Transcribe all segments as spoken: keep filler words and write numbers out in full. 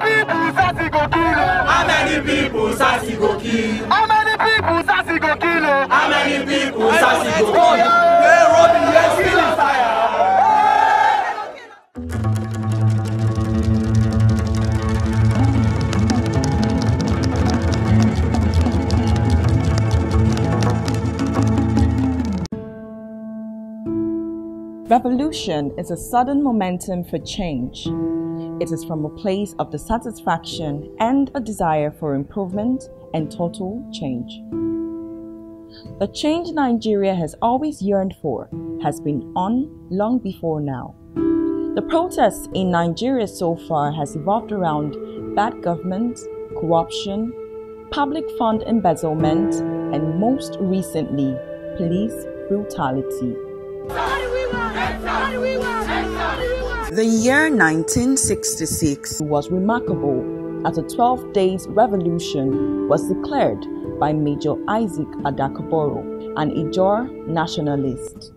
people SARS go kill? How many people SARS go kill? How many people SARS go kill? How many people SARS go kill? Revolution is a sudden momentum for change. It is from a place of dissatisfaction and a desire for improvement and total change. The change Nigeria has always yearned for has been on long before now. The protests in Nigeria so far has evolved around bad government, corruption, public fund embezzlement, and most recently, police brutality. The year nineteen sixty-six was remarkable after twelve days revolution was declared by Major Isaac Adaka Boro, an Ijaw nationalist.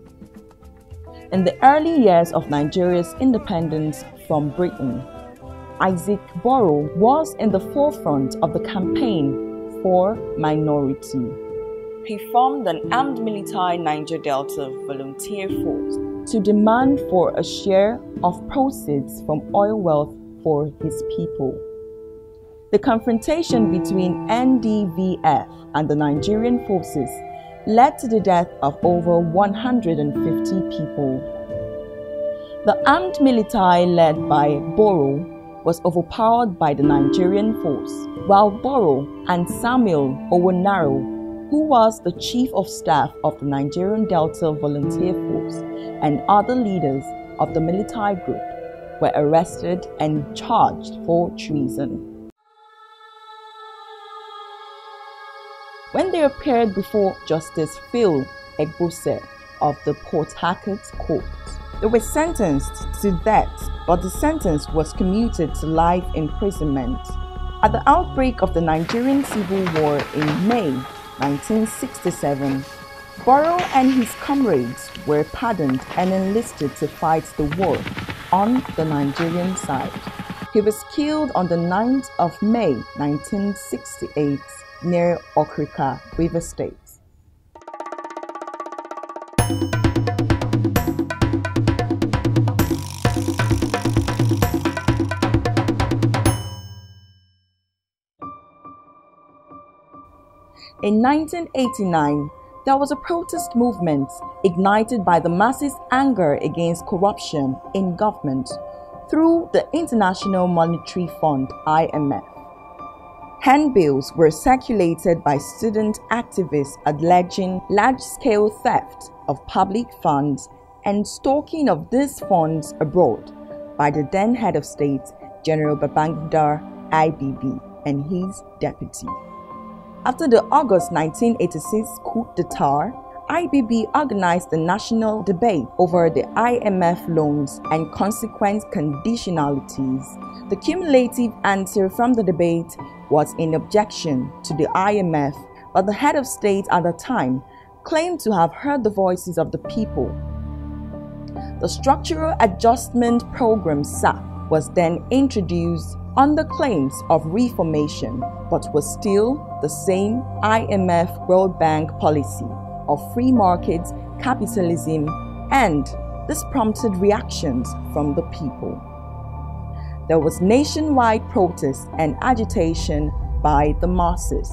In the early years of Nigeria's independence from Britain, Isaac Boro was in the forefront of the campaign for minority. He formed an armed military Niger Delta volunteer force to demand for a share of proceeds from oil wealth for his people. The confrontation between N D V F and the Nigerian forces led to the death of over one hundred fifty people. The armed military led by Boro was overpowered by the Nigerian force, while Boro and Samuel Owonaro, who was the chief of staff of the Nigerian Delta Volunteer Force, and other leaders of the military group, were arrested and charged for treason. When they appeared before Justice Phil Egbose of the Portaket court, they were sentenced to death, but the sentence was commuted to life imprisonment. At the outbreak of the Nigerian Civil War in May nineteen sixty-seven, Boro and his comrades were pardoned and enlisted to fight the war on the Nigerian side. He was killed on the ninth of May nineteen sixty-eight near Okrika, River State. In nineteen eighty-nine, there was a protest movement ignited by the masses' anger against corruption in government through the International Monetary Fund I M F. Handbills were circulated by student activists alleging large-scale theft of public funds and stalking of these funds abroad by the then head of state, General Babangida, I B B, and his deputy. After the August nineteen eighty-six coup d'etat, I B B organized a national debate over the I M F loans and consequent conditionalities. The cumulative answer from the debate was in objection to the I M F, but the head of state at the time claimed to have heard the voices of the people. The Structural Adjustment Program (S A P) was then introduced on the claims of reformation, but was still the same I M F World Bank policy of free market capitalism, and this prompted reactions from the people. There was nationwide protest and agitation by the masses.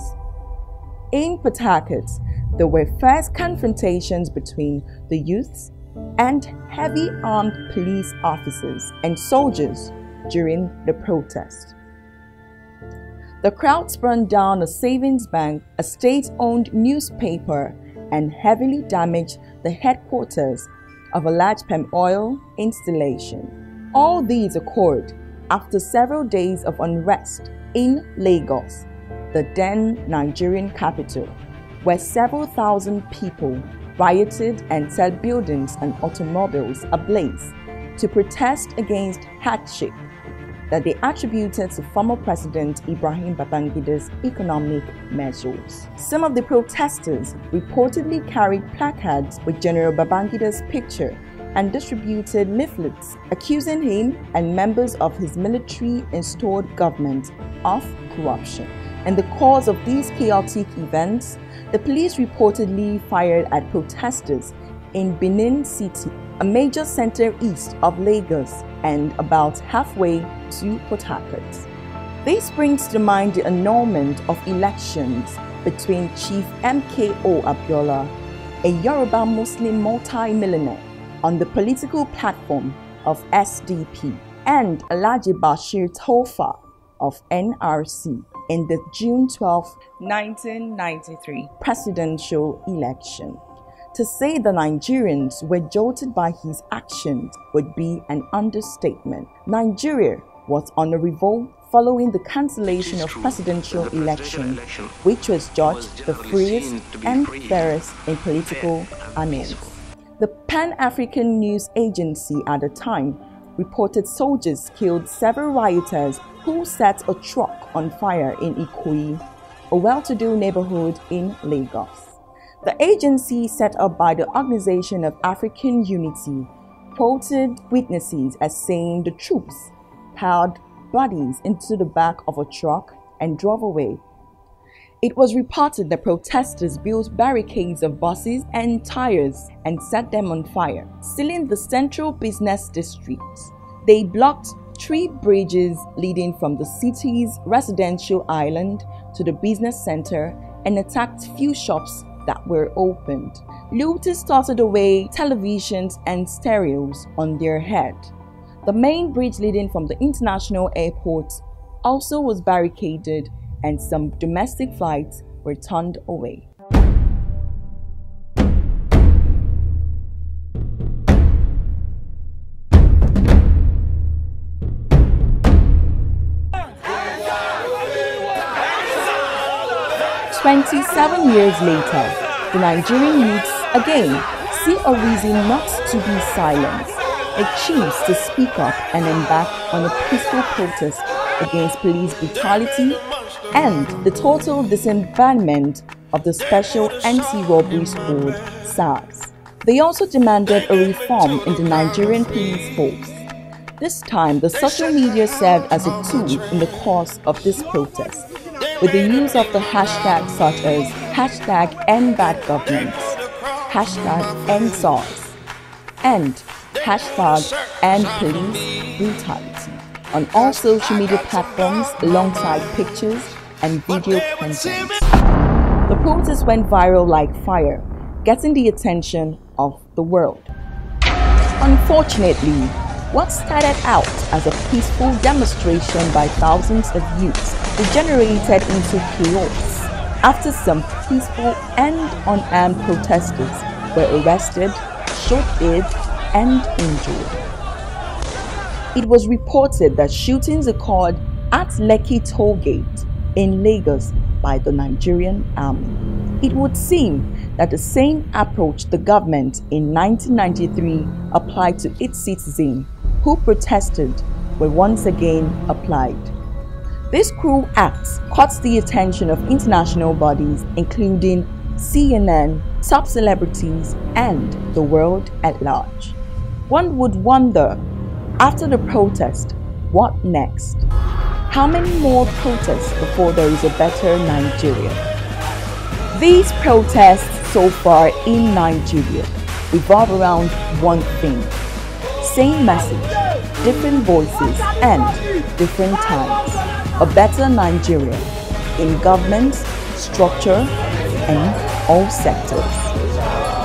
In Patakets, there were fierce confrontations between the youths and heavy armed police officers and soldiers during the protest. The crowds burned down a savings bank, a state-owned newspaper, and heavily damaged the headquarters of a large palm oil installation. All these occurred after several days of unrest in Lagos, the then Nigerian capital, where several thousand people rioted and set buildings and automobiles ablaze to protest against hardship that they attributed to former President Ibrahim Babangida's economic measures. Some of the protesters reportedly carried placards with General Babangida's picture and distributed leaflets accusing him and members of his military-installed government of corruption. In the course of these chaotic events, the police reportedly fired at protesters in Benin City, a major center east of Lagos and about halfway to Portaket. This brings to mind the annulment of elections between Chief M K O Abdullah, a Yoruba Muslim multi-millionaire on the political platform of S D P, and Elijah Bashir Tofa of N R C in the June twelfth nineteen ninety-three presidential election. To say the Nigerians were jolted by his actions would be an understatement. Nigeria was on a revolt following the cancellation of presidential election, which was judged the freest and fairest in political annals. The Pan-African News Agency at the time reported soldiers killed several rioters who set a truck on fire in Ikui, a well-to-do neighborhood in Lagos. The agency set up by the Organization of African Unity quoted witnesses as saying the troops piled bodies into the back of a truck and drove away. It was reported that protesters built barricades of buses and tires and set them on fire, sealing the central business district. They blocked three bridges leading from the city's residential island to the business center and attacked few shops that were opened. Looters started away televisions and stereos on their head. The main bridge leading from the international airport also was barricaded and some domestic flights were turned away. twenty-seven years later, the Nigerian youths again see a reason not to be silent. They choose to speak up and embark on a peaceful protest against police brutality and the total disbandment of the Special Anti-Robbery Squad, SARS. They also demanded a reform in the Nigerian police force. This time, the social media served as a tool in the course of this protest, with the use of the hashtags such as hashtag #EndBadGovernment, hashtag #EndSARS, and hashtag #EndPoliceBrutality on all social media platforms alongside pictures and video content. The protest went viral like fire, getting the attention of the world. Unfortunately, what started out as a peaceful demonstration by thousands of youths degenerated into chaos after some peaceful and unarmed protesters were arrested, shot dead, and injured. It was reported that shootings occurred at Lekki Tollgate in Lagos by the Nigerian army. It would seem that the same approach the government in nineteen ninety-three applied to its citizens who protested were once again applied. This cruel act caught the attention of international bodies, including C N N, top celebrities, and the world at large. One would wonder, after the protest, what next? How many more protests before there is a better Nigeria? These protests so far in Nigeria revolve around one thing: same message, different voices, and different times. A better Nigeria in government, structure, and all sectors.